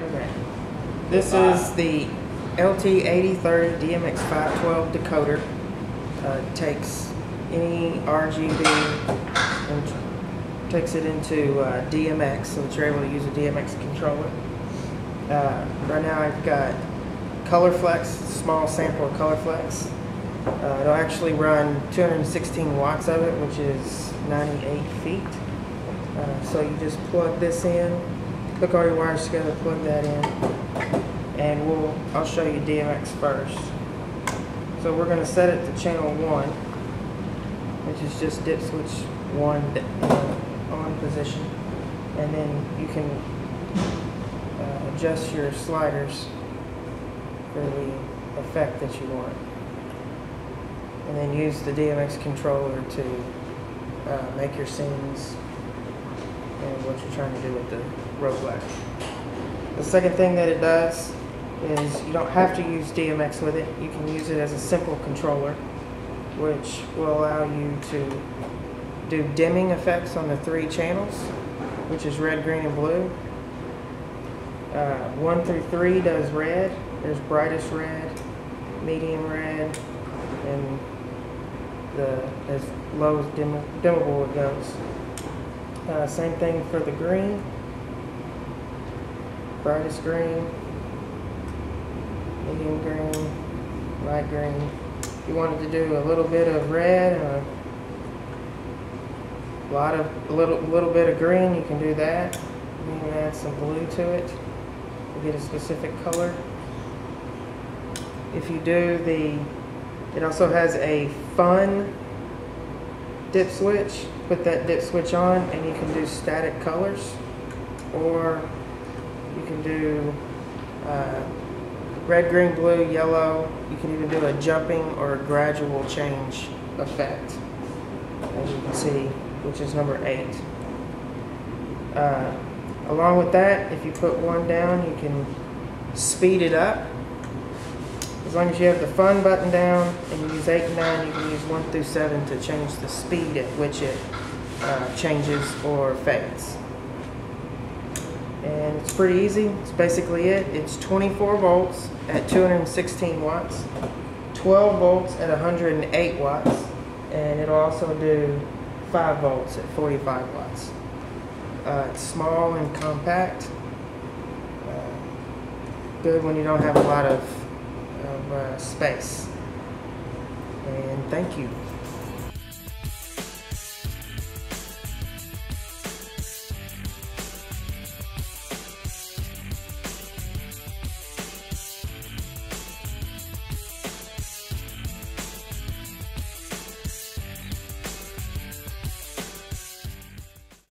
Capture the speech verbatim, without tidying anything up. Okay. This uh, is the L T eighty thirty D M X five twelve decoder. Uh, takes any R G B and takes it into uh, D M X, so that you're able to use a D M X controller. Uh, right now I've got ColorFlex, small sample of ColorFlex. Uh, it'll actually run two hundred sixteen watts of it, which is ninety-eight feet. Uh, so you just plug this in, hook all your wires together, plug that in, and we'll I'll show you D M X first. So we're going to set it to channel one, which is just dip switch one uh, on position, and then you can uh, adjust your sliders for the effect that you want, and then use the D M X controller to uh, make your scenes and what you're trying to do with the roadblock. The second thing that it does is you don't have to use D M X with it. You can use it as a simple controller, which will allow you to do dimming effects on the three channels, which is red, green, and blue. Uh, one through three does red. There's brightest red, medium red, and the as low as dim, dimmable it goes. Uh, same thing for the green, brightest green, medium green, light green. If you wanted to do a little bit of red and a lot of a little little bit of green, you can do that. You can add some blue to it to get a specific color. If you do the, it also has a fun dip switch. Put that dip switch on and you can do static colors, or you can do uh, red, green, blue, yellow. You can even do a jumping or a gradual change effect, as you can see, which is number eight. Uh, along with that, if you put one down, you can speed it up. As long as you have the fun button down and you use eight and nine, you can use one through seven to change the speed at which it uh, changes or fades. And it's pretty easy. It's basically it. It's twenty-four volts at two hundred sixteen watts, twelve volts at one hundred eight watts, and it'll also do five volts at forty-five watts. Uh, it's small and compact. Uh, good when you don't have a lot of Of, uh, space. And thank you.